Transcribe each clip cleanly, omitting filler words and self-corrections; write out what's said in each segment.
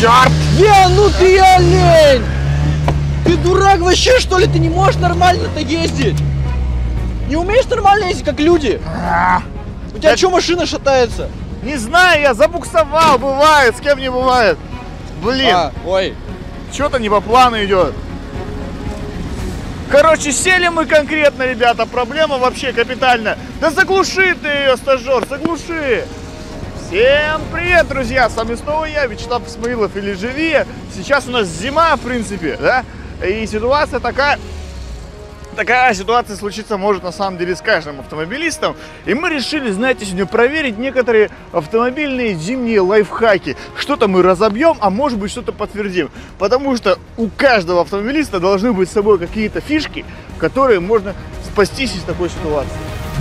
Черт! Я, ну ты олень! Ты дурак вообще, что ли? Ты не можешь нормально-то ездить? Не умеешь нормально ездить, как люди? У тебя что машина шатается? Не знаю, я забуксовал, бывает, с кем не бывает. Блин, ой, что-то не по плану идет. Короче, сели мы конкретно, ребята, проблема вообще капитальная. Да заглуши ты ее, стажер, заглуши. Всем привет, друзья! С вами снова я, Вячеслав Исмаилов или Живие. Сейчас у нас зима, в принципе, да? И ситуация такая... Такая ситуация случится может на самом деле с каждым автомобилистом. И мы решили, знаете, сегодня проверить некоторые автомобильные зимние лайфхаки. Что-то мы разобьем, а может быть что-то подтвердим. Потому что у каждого автомобилиста должны быть с собой какие-то фишки, которые можно спастись из такой ситуации.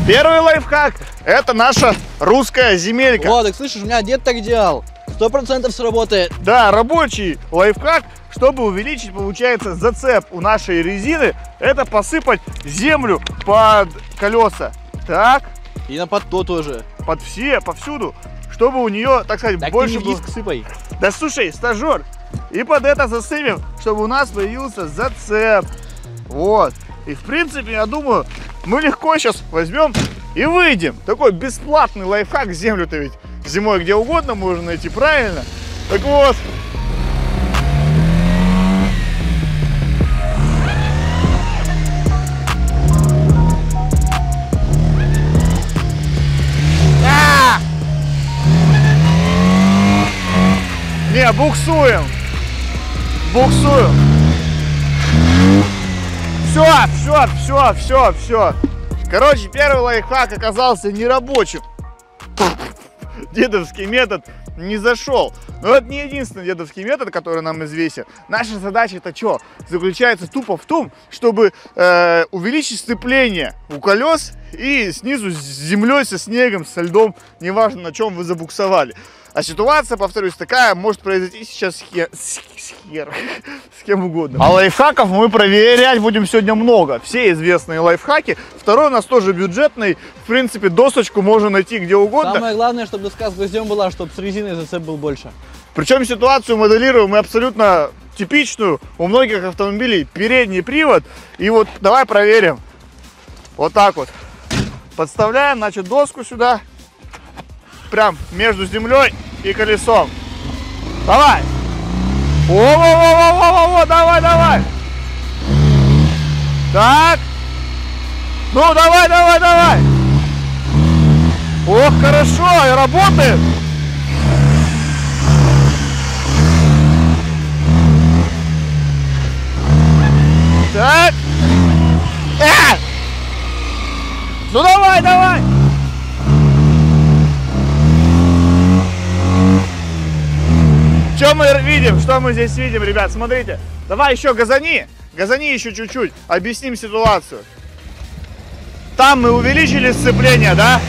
Первый лайфхак – это наша русская земелька. О, так слышишь, у меня дед так делал. 100% сработает. Да, рабочий лайфхак, чтобы увеличить, получается, зацеп у нашей резины, это посыпать землю под колеса. Так. И на под то тоже. Под все, повсюду, чтобы у нее, так сказать, так больше было... сыпай. Да слушай, стажер, и под это засыпем, чтобы у нас появился зацеп. Вот. И, в принципе, я думаю, мы легко сейчас возьмем и выйдем. Такой бесплатный лайфхак, землю-то ведь зимой где угодно можно найти, правильно? Так вот. Не, буксуем. Буксуем. Все. Короче, первый лайфхак оказался нерабочим. Дедовский метод не зашел. Но это не единственный дедовский метод, который нам известен. Наша задача-то что? Заключается тупо в том, чтобы увеличить сцепление у колес и снизу с землей, со снегом, со льдом, неважно на чем вы забуксовали. А ситуация, повторюсь, такая может произойти сейчас с кем угодно. А лайфхаков мы проверять будем сегодня много. Все известные лайфхаки. Второй у нас тоже бюджетный. В принципе, досочку можно найти где угодно. Самое главное, чтобы доска с гвоздем была, чтобы с резиной зацеп был больше. Причем ситуацию моделируем мы абсолютно типичную. У многих автомобилей передний привод. И вот давай проверим. Вот так вот. Подставляем, значит, доску сюда. Прям между землей и колесом. Давай! О-о-о-о-о-о-о! Давай! Так! Ну, давай! Ох, хорошо! И работает! Так! Ну, давай! Что мы видим? Что мы здесь видим, ребят? Смотрите. Давай еще газани. Газани еще чуть-чуть. Объясним ситуацию. Там мы увеличили сцепление, да?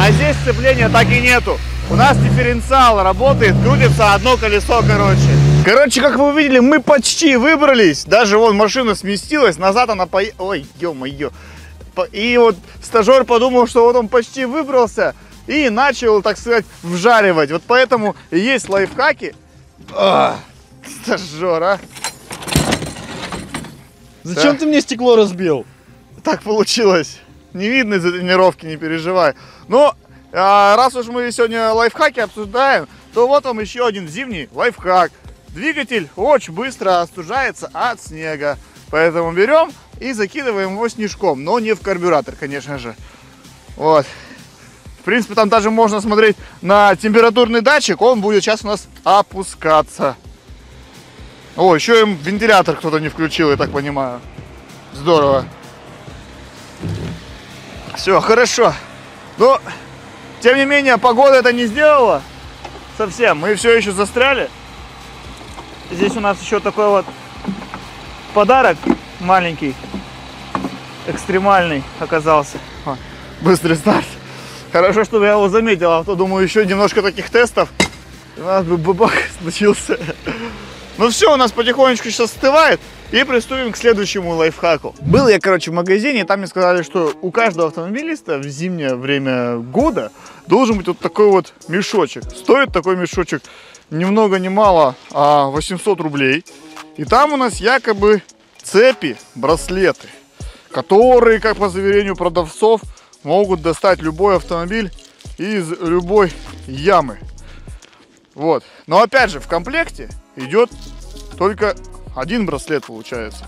А здесь сцепления так и нету. У нас дифференциал работает, крутится одно колесо, короче. Короче, как вы увидели, мы почти выбрались. Даже вон машина сместилась. Назад она поехала. Ой, ё-моё. И вот стажер подумал, что вот он почти выбрался. И начал, так сказать, вжаривать. Вот поэтому есть лайфхаки. Стажер, а? Зачем ты мне стекло разбил? Так получилось. Не видно из-за тренировки, не переживай. Но раз уж мы сегодня лайфхаки обсуждаем, то вот вам еще один зимний лайфхак. Двигатель очень быстро остужается от снега. Поэтому берем и закидываем его снежком. Но не в карбюратор, конечно же. Вот. В принципе, там даже можно смотреть на температурный датчик, он будет сейчас у нас опускаться. О, еще им вентилятор кто-то не включил, я так понимаю. Здорово. Все, хорошо. Но, тем не менее, погода это не сделала совсем. Мы все еще застряли. Здесь у нас еще такой вот подарок маленький, экстремальный оказался. О, быстрый старт. Хорошо, что я его заметил, а то, думаю, еще немножко таких тестов, у нас бы бабах случился. Ну все, у нас потихонечку сейчас остывает. И приступим к следующему лайфхаку. Был я, короче, в магазине, и там мне сказали, что у каждого автомобилиста в зимнее время года должен быть вот такой вот мешочек. Стоит такой мешочек ни много ни мало, а 800 рублей. И там у нас якобы цепи, браслеты, которые, как по заверению продавцов, могут достать любой автомобиль из любой ямы. Вот. Но опять же, в комплекте идет только один браслет, получается.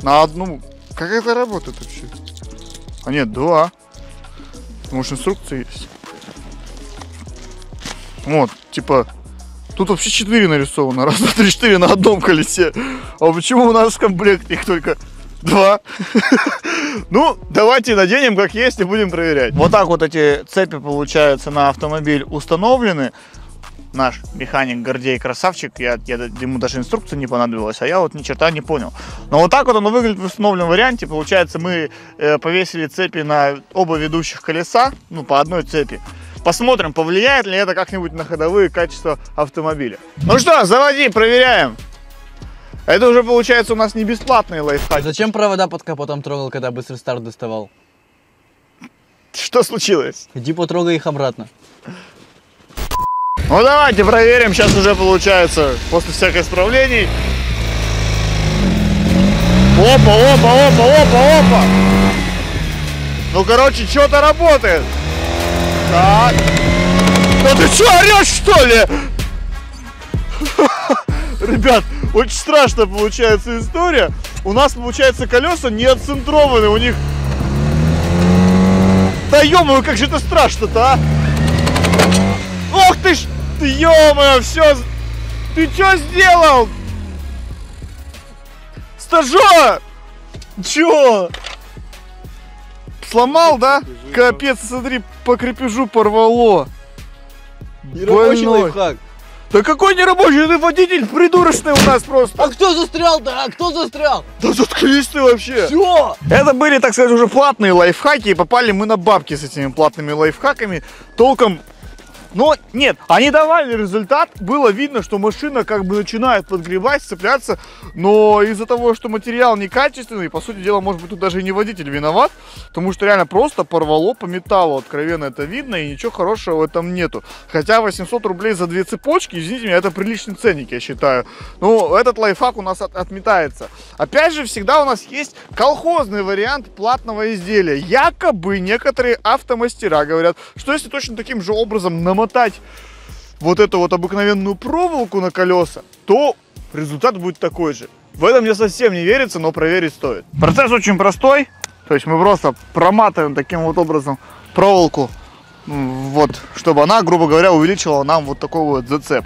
На одну. Как это работает вообще? А нет, два. Потому что инструкция есть. Вот, типа. Тут вообще 4 нарисовано. Раз, два, три, 4 на одном колесе. А почему у нас в комплекте их только 2? Ну, давайте наденем как есть и будем проверять. Вот так вот эти цепи, получается, на автомобиль установлены. Наш механик Гордей красавчик, я ему даже инструкция не понадобилась, а я вот ни черта не понял. Но вот так вот оно выглядит в установленном варианте. Получается, мы повесили цепи на оба ведущих колеса, ну, по одной цепи. Посмотрим, повлияет ли это как-нибудь на ходовые качества автомобиля. Ну что, заводи, проверяем. Это уже, получается, у нас не бесплатные лайфхаки. Зачем провода под капотом трогал, когда быстрый старт доставал? Что случилось? Иди потрогай их обратно. Ну давайте проверим, сейчас уже получается, после всяких исправлений. Опа, опа, опа, опа, опа. Ну короче, что-то работает. Так. Ну ты что, орешь, что ли? Ребят, очень страшная получается история. У нас получается колеса не отцентрованы, у них... Да ё-моё, как же это страшно-то, а? Ох ты ж! Ё-моё, все, ты что сделал? Стажер! Чё? Сломал, да? Капец, смотри, по крепежу порвало. Нерабочий лайфхак. Да какой нерабочий, ты водитель придурочный у нас просто. А кто застрял-то? А кто застрял? Да заткнись ты вообще. Все. Это были, так сказать, уже платные лайфхаки, и попали мы на бабки с этими платными лайфхаками. Толком... Но нет, они давали результат, было видно, что машина как бы начинает подгребать, сцепляться, но из-за того, что материал некачественный, по сути дела, может быть, тут даже и не водитель виноват, потому что реально просто порвало по металлу, откровенно это видно, и ничего хорошего в этом нету. Хотя 800 рублей за две цепочки, извините меня, это приличный ценник, я считаю. Но этот лайфхак у нас отметается. Опять же, всегда у нас есть колхозный вариант платного изделия. Якобы некоторые автомастера говорят, что если точно таким же образом намотать вот эту вот обыкновенную проволоку на колеса, то результат будет такой же. В этом мне совсем не верится, но проверить стоит. Процесс очень простой, то есть мы просто проматываем таким вот образом проволоку, вот, чтобы она, грубо говоря, увеличила нам вот такой вот зацеп.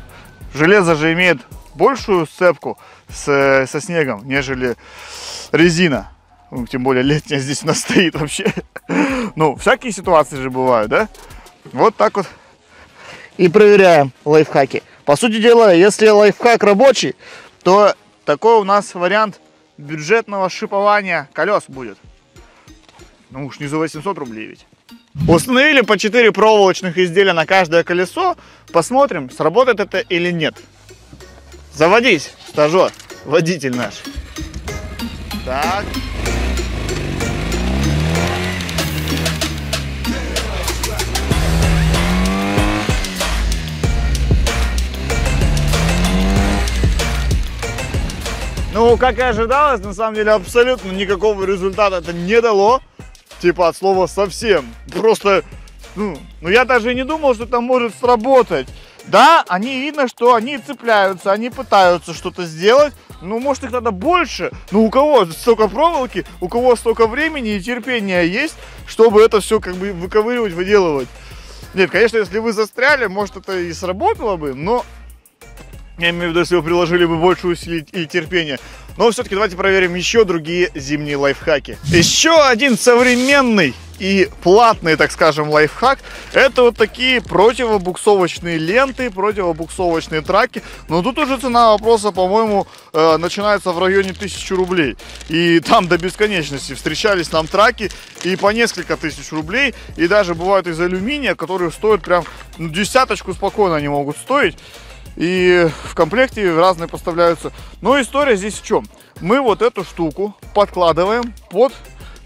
Железо же имеет большую сцепку со снегом, нежели резина. Ну, тем более летняя здесь у нас стоит вообще. Ну, всякие ситуации же бывают, да? Вот так вот. И проверяем лайфхаки. По сути дела, если лайфхак рабочий, то такой у нас вариант бюджетного шипования колес будет. Ну уж не за 800 рублей ведь. Установили по 4 проволочных изделия на каждое колесо. Посмотрим, сработает это или нет. Заводись, стажер, водитель наш. Так. Ну, как и ожидалось, на самом деле абсолютно никакого результата это не дало. Типа от слова совсем. Просто, ну я даже и не думал, что это может сработать. Да, они видно, что они цепляются, они пытаются что-то сделать. Ну, может, их надо больше. Но у кого столько проволоки, у кого столько времени и терпения есть, чтобы это все как бы выковыривать, выделывать. Нет, конечно, если вы застряли, может, это и сработало бы, но... Я имею в виду, если вы приложили бы больше усилий и терпения. Но все-таки давайте проверим еще другие зимние лайфхаки. Еще один современный и платный, так скажем, лайфхак. Это вот такие противобуксовочные ленты, противобуксовочные траки. Но тут уже цена вопроса, по-моему, начинается в районе 1000 рублей. И там до бесконечности встречались нам траки и по несколько тысяч рублей. И даже бывают из алюминия, которые стоят прям, ну, десяточку спокойно они могут стоить. И в комплекте разные поставляются. Но история здесь в чем? Мы вот эту штуку подкладываем под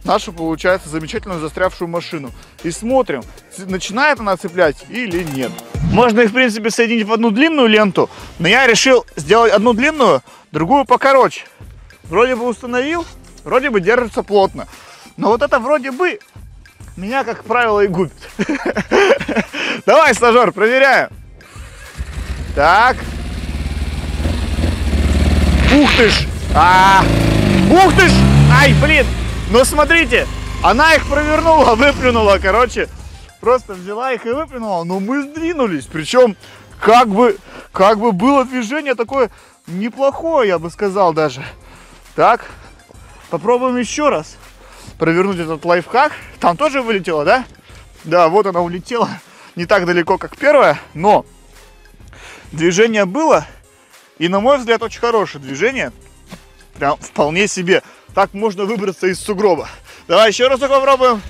нашу, получается, замечательную застрявшую машину. И смотрим, начинает она цеплять или нет. Можно их, в принципе, соединить в одну длинную ленту, но я решил сделать одну длинную, другую покороче. Вроде бы установил, вроде бы держится плотно. Но вот это вроде бы меня, как правило, и губит. Давай, стажер, проверяем. Так. Ух ты ж! Ух ты ж! Ай, блин! Но смотрите, она их провернула, выплюнула, короче. Просто взяла их и выплюнула, но мы сдвинулись. Причем, как бы было движение такое неплохое, я бы сказал даже. Так, попробуем еще раз провернуть этот лайфхак. Там тоже вылетела, да? Да, вот она улетела не так далеко, как первая, но движение было. И, на мой взгляд, очень хорошее движение. Прям вполне себе. Так можно выбраться из сугроба. Давай еще разок попробуем.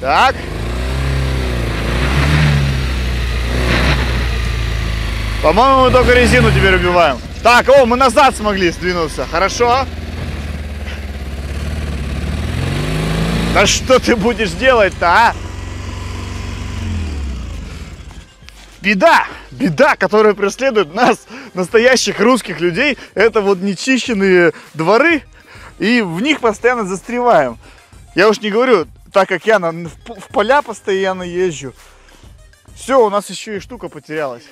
Так. По-моему, мы только резину теперь убиваем. Так, о, мы назад смогли сдвинуться. Хорошо. Да что ты будешь делать-то, а? Беда, беда, которая преследует нас, настоящих русских людей, это вот нечищенные дворы, и в них постоянно застреваем. Я уж не говорю, так как я в поля постоянно езжу. Все, у нас еще и штука потерялась.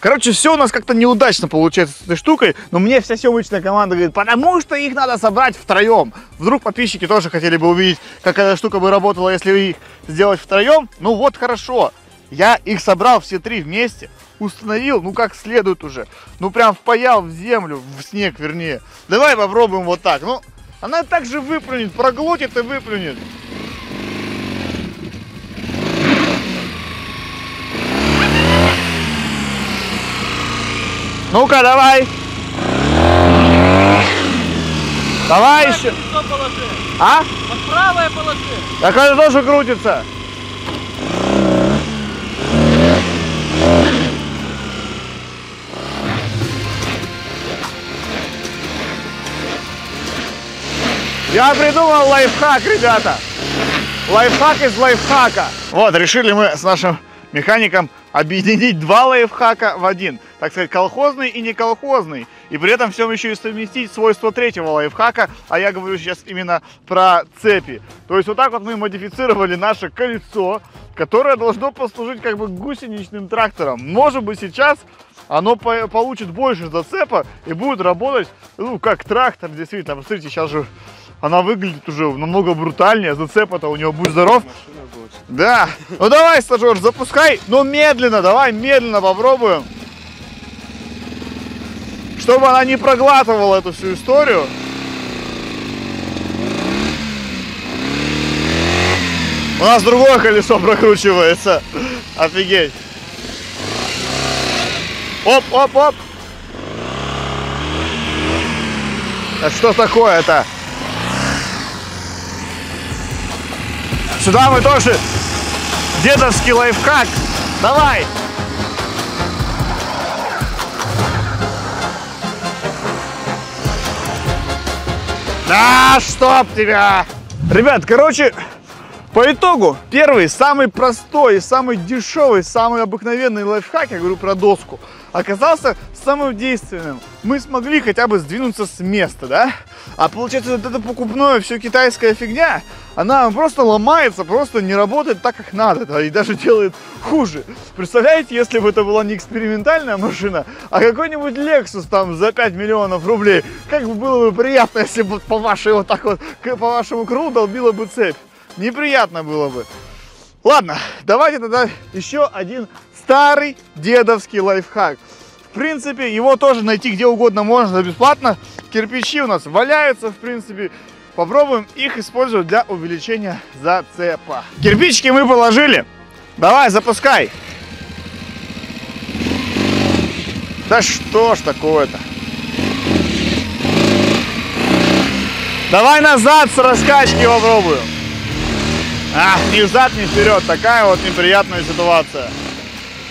Короче, все у нас как-то неудачно получается с этой штукой, но мне вся съемочная команда говорит, потому что их надо собрать втроем. Вдруг подписчики тоже хотели бы увидеть, как эта штука бы работала, если их сделать втроем. Ну вот хорошо, я их собрал все три вместе, установил, ну как следует уже. Ну прям впаял в землю, в снег вернее. Давай попробуем вот так. Ну, она также выплюнет, проглотит и выплюнет. Ну-ка, давай. Давай еще. А? Под правое положи. Так она тоже крутится. Я придумал лайфхак, ребята. Лайфхак из лайфхака. Вот, решили мы с нашим механиком объединить два лайфхака в один. Так сказать, колхозный и не колхозный. И при этом всем еще и совместить свойства третьего лайфхака. А я говорю сейчас именно про цепи. То есть вот так вот мы модифицировали наше колесо, которое должно послужить как бы гусеничным трактором. Может быть сейчас оно получит больше зацепа и будет работать, ну, как трактор, действительно. Посмотрите, сейчас же она выглядит уже намного брутальнее. Зацепа-то у нее будет здоров. Да. Ну давай, стажер, запускай. Но медленно, давай медленно попробуем. Чтобы она не проглатывала эту всю историю. У нас другое колесо прокручивается. Офигеть. Оп, оп, оп. А что такое-то? Сюда мы тоже дедовский лайфхак. Давай. Да, чтоб тебя! Ребят, короче, по итогу, первый, самый простой, самый дешевый, самый обыкновенный лайфхак, я говорю про доску, оказался самым действенным. Мы смогли хотя бы сдвинуться с места, да? А получается, вот эта покупная, все китайская фигня, она просто ломается, просто не работает так, как надо, да, и даже делает хуже. Представляете, если бы это была не экспериментальная машина, а какой-нибудь Lexus там за 5 миллионов рублей, как бы было бы приятно, если бы по вашей вот так вот, по вашему крылу долбила бы цепь. Неприятно было бы. Ладно, давайте тогда еще один старый дедовский лайфхак. В принципе, его тоже найти где угодно можно, бесплатно. Кирпичи у нас валяются, в принципе. Попробуем их использовать для увеличения зацепа. Кирпичики мы положили. Давай, запускай. Да что ж такое-то? Давай назад с раскачки попробуем. А, ни взад, ни вперед. Такая вот неприятная ситуация.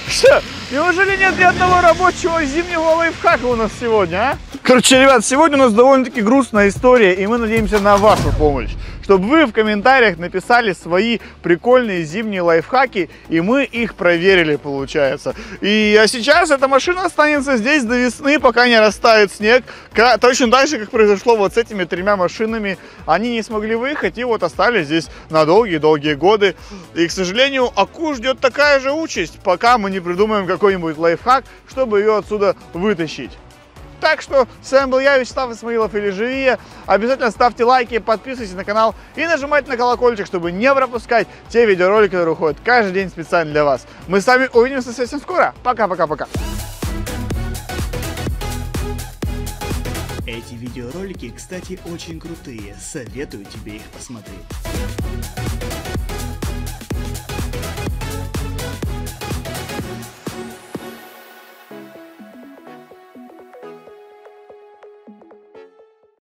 Что? Неужели нет ни одного рабочего зимнего лайфхака у нас сегодня, а? Короче, ребят, сегодня у нас довольно-таки грустная история, и мы надеемся на вашу помощь, чтобы вы в комментариях написали свои прикольные зимние лайфхаки, и мы их проверили, получается. И сейчас эта машина останется здесь до весны, пока не растает снег. Точно так же, как произошло вот с этими тремя машинами. Они не смогли выехать и вот остались здесь на долгие-долгие годы. И, к сожалению, Аку ждет такая же участь, пока мы не придумаем какой-нибудь лайфхак, чтобы ее отсюда вытащить. Так что, с вами был я, Вячеслав Исмаилов или Живие. Обязательно ставьте лайки, подписывайтесь на канал и нажимайте на колокольчик, чтобы не пропускать те видеоролики, которые уходят каждый день специально для вас. Мы с вами увидимся совсем скоро. Пока-пока-пока. Эти видеоролики, кстати, очень крутые. Советую тебе их посмотреть.